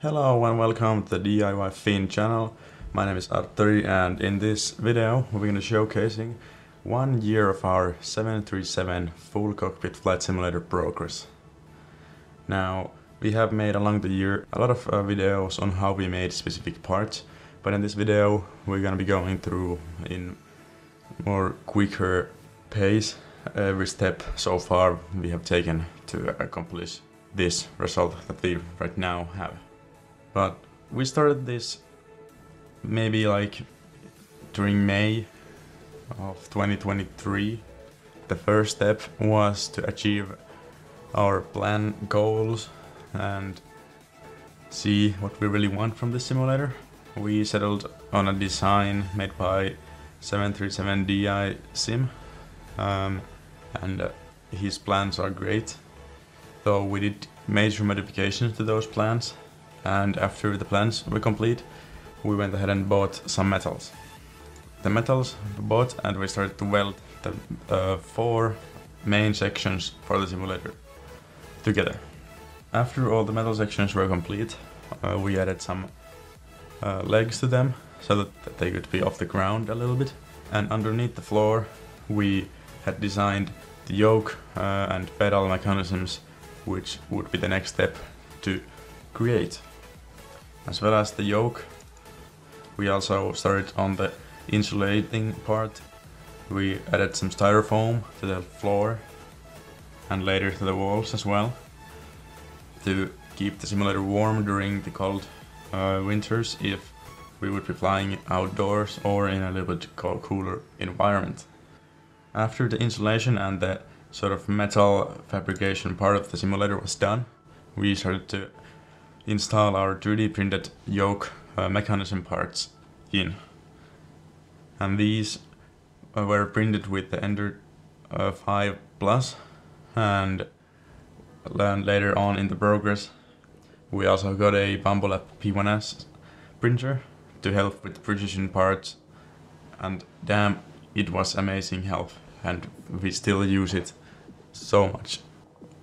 Hello and welcome to the DIY Finn channel. My name is Artteri, and in this video we're going to showcasing 1 year of our 737 full cockpit flight simulator progress. Now we have made along the year a lot of videos on how we made specific parts, but in this video we're going to be going through in more quicker pace every step so far we have taken to accomplish this result that we right now have. But we started this maybe like during May of 2023. The first step was to achieve our plan goals and see what we really want from the simulator. We settled on a design made by 737DI Sim, and his plans are great, though we did major modifications to those plans. And after the plans were complete, we went ahead and bought some metals. The metals we bought, and we started to weld the four main sections for the simulator together. After all the metal sections were complete, we added some legs to them so that they could be off the ground a little bit. And underneath the floor, we had designed the yoke and pedal mechanisms, which would be the next step to create. As well as the yoke, we also started on the insulating part. We added some styrofoam to the floor and later to the walls as well, to keep the simulator warm during the cold winters if we would be flying outdoors or in a little bit cooler environment. After the insulation and the sort of metal fabrication part of the simulator was done, we started to install our 3D printed yoke mechanism parts in. And these were printed with the Ender 5 plus, and later on in the progress we also got a Bambu Lab p1s printer to help with precision parts, and damn, it was amazing help, and we still use it so much.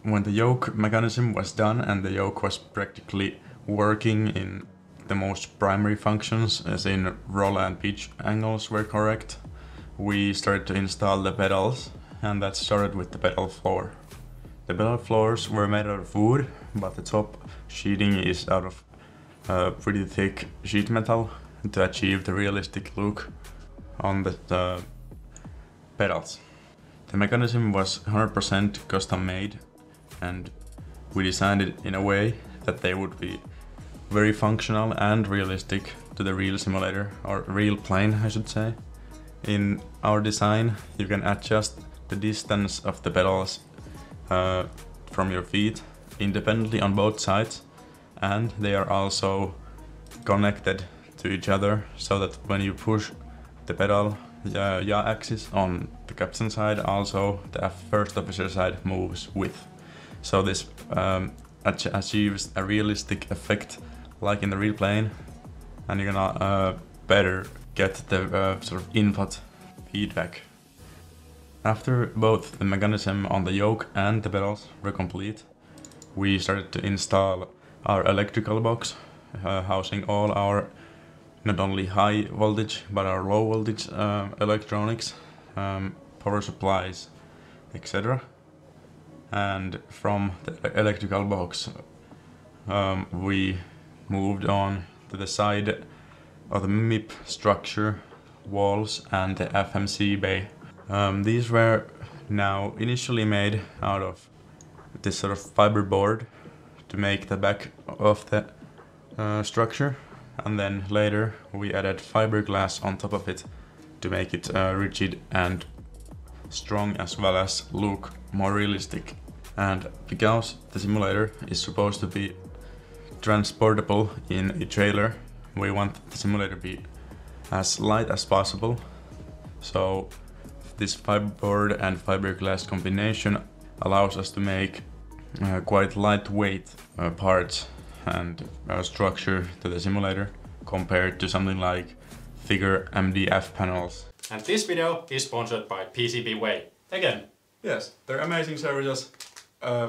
When the yoke mechanism was done and the yoke was practically working in the most primary functions, as in roll and pitch angles were correct, we started to install the pedals, and that started with the pedal floor. The pedal floors were made out of wood, but the top sheeting is out of pretty thick sheet metal to achieve the realistic look on the pedals. The mechanism was 100% custom made, and we designed it in a way that they would be very functional and realistic to the real simulator, or real plane I should say. In our design you can adjust the distance of the pedals from your feet independently on both sides, and they are also connected to each other so that when you push the pedal yaw axis on the captain side, also the first officer side moves with. So this achieves a realistic effect like in the real plane, and you're gonna better get the sort of input feedback. After both the mechanism on the yoke and the pedals were complete, we started to install our electrical box housing all our not only high voltage but our low voltage electronics, power supplies, etc. And from the electrical box we moved on to the side of the MIP structure walls and the FMC bay. These were now initially made out of this sort of fiber board to make the back of the structure, and then later we added fiberglass on top of it to make it rigid and strong, as well as look more realistic. And because the simulator is supposed to be transportable in a trailer, we want the simulator to be as light as possible, so this fiberboard and fiberglass combination allows us to make quite lightweight parts and structure to the simulator compared to something like thicker MDF panels. And this video is sponsored by PCBWay. Again. Yes, their amazing services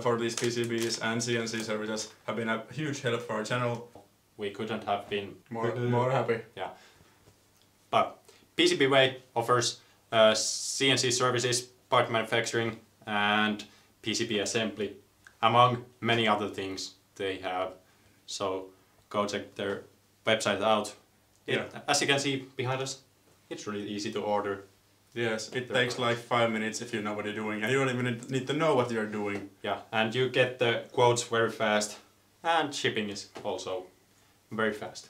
for these PCBs and CNC services have been a huge help for our channel. we couldn't have been more happy. Yeah. But PCBWay offers CNC services, part manufacturing and PCB assembly, among many other things they have. So go check their website out. As you can see behind us, it's really easy to order. Yes, it takes like 5 minutes if you know what you're doing, and you don't even need to know what you're doing. Yeah, and you get the quotes very fast, and shipping is also very fast.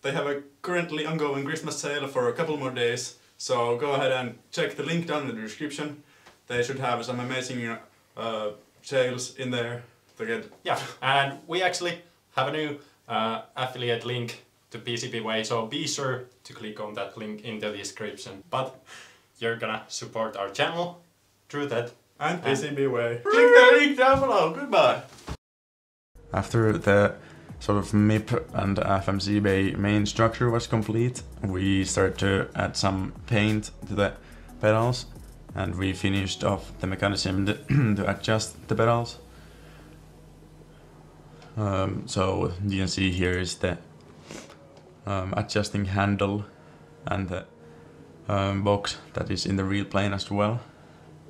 They have a currently ongoing Christmas sale for a couple more days, so go ahead and check the link down in the description. They should have some amazing sales in there to get. Yeah, and we actually have a new affiliate link to PCBWay, so be sure to click on that link in the description. But you're gonna support our channel through that. And PCBWay. Click the link down below. Goodbye. After the sort of MIP and FMC bay main structure was complete, we started to add some paint to the pedals, and we finished off the mechanism to adjust the pedals. So you can see here is the adjusting handle and the box that is in the real plane, as well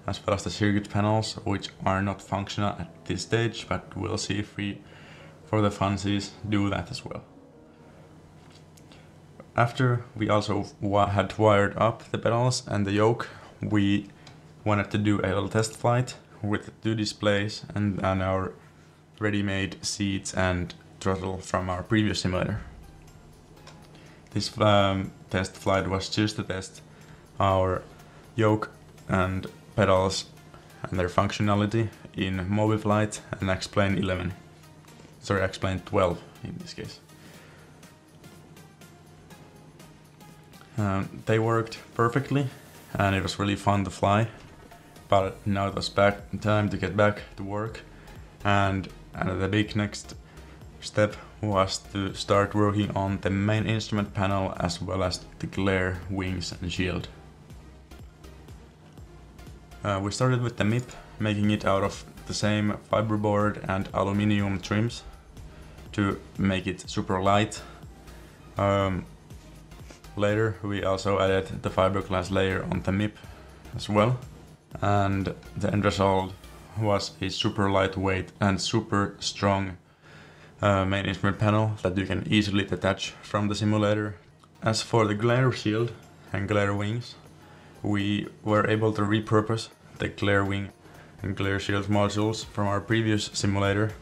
as the circuit panels, which are not functional at this stage, but we'll see if we, for the funsies, do that as well. After we also had wired up the pedals and the yoke, we wanted to do a little test flight with two displays and our ready-made seats and throttle from our previous simulator. This test flight was just to test our yoke and pedals and their functionality in MobiFlight and X-Plane 11. Sorry, X-Plane 12 in this case. They worked perfectly and it was really fun to fly, but now it was time to get back to work, and the big next step was to start working on the main instrument panel as well as the glare, wings and shield. We started with the MIP, making it out of the same fiberboard and aluminium trims to make it super light. Later we also added the fiberglass layer on the MIP as well, and the end result was a super lightweight and super strong main instrument panel that you can easily detach from the simulator. As for the glare shield and glare wings, we were able to repurpose the glare wing and glare shield modules from our previous simulator.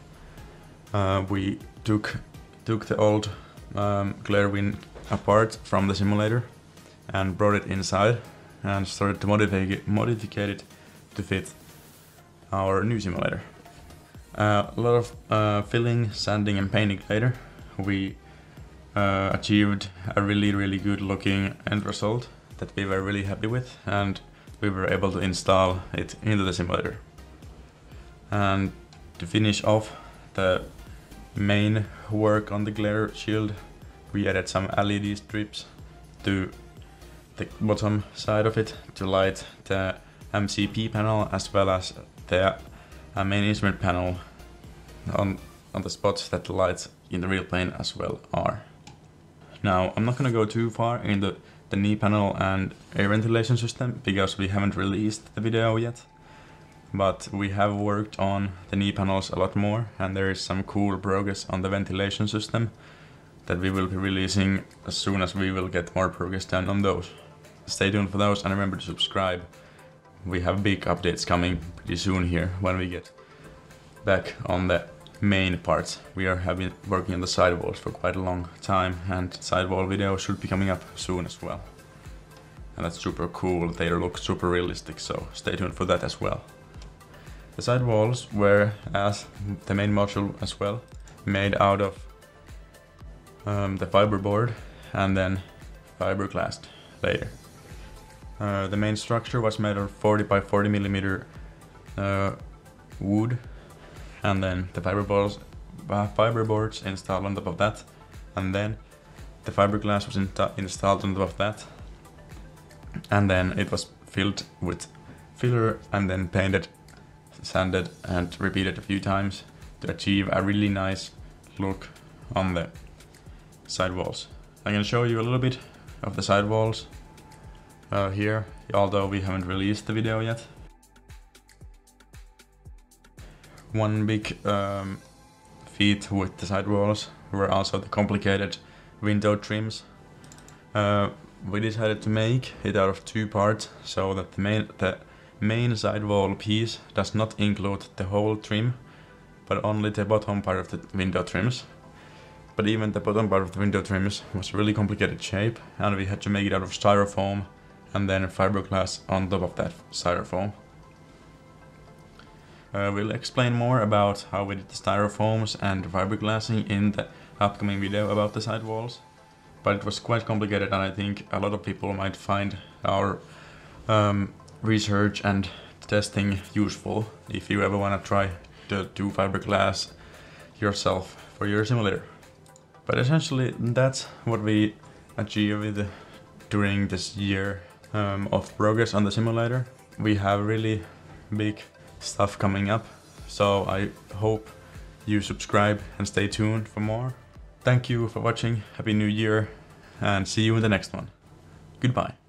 We took the old glare wing apart from the simulator and brought it inside and started to modify it to fit our new simulator. A lot of filling, sanding and painting later, we achieved a really good looking end result that we were really happy with, and we were able to install it into the simulator. And to finish off the main work on the glare shield, we added some LED strips to the bottom side of it to light the MCP panel as well as the main instrument panel on the spots that the lights in the real plane as well are. Now, I'm not gonna go too far in the knee panel and air ventilation system because we haven't released the video yet, but we have worked on the knee panels a lot more, and there is some cool progress on the ventilation system that we will be releasing as soon as we will get more progress done on those. Stay tuned for those and remember to subscribe. We have big updates coming pretty soon here when we get back on the main parts. We have been working on the sidewalls for quite a long time, and sidewall video should be coming up soon as well. And that's super cool, they look super realistic, so stay tuned for that as well. The sidewalls were, as the main module as well, made out of the fiberboard and then fiberglass later. The main structure was made of 40 by 40 mm wood, and then the fiberboards installed on top of that, and then the fiberglass was installed on top of that, and then it was filled with filler and then painted, sanded and repeated a few times to achieve a really nice look on the sidewalls. I'm gonna show you a little bit of the sidewalls here, although we haven't released the video yet. One big feat with the sidewalls were also the complicated window trims. We decided to make it out of two parts so that the main sidewall piece does not include the whole trim, but only the bottom part of the window trims. But even the bottom part of the window trims was a really complicated shape, and we had to make it out of styrofoam and then fiberglass on top of that styrofoam. We'll explain more about how we did the styrofoams and fiberglassing in the upcoming video about the sidewalls, but it was quite complicated, and I think a lot of people might find our research and testing useful if you ever want to try to do fiberglass yourself for your simulator. But essentially that's what we achieved during this year of progress on the simulator. We have really big stuff coming up, so I hope you subscribe and stay tuned for more. Thank you for watching, Happy New Year, and see you in the next one. Goodbye.